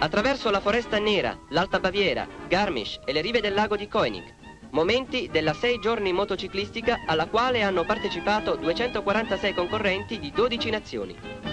attraverso la foresta nera, l'Alta Baviera, Garmisch e le rive del lago di Koenig, momenti della 6 giorni motociclistica alla quale hanno partecipato 246 concorrenti di 12 nazioni.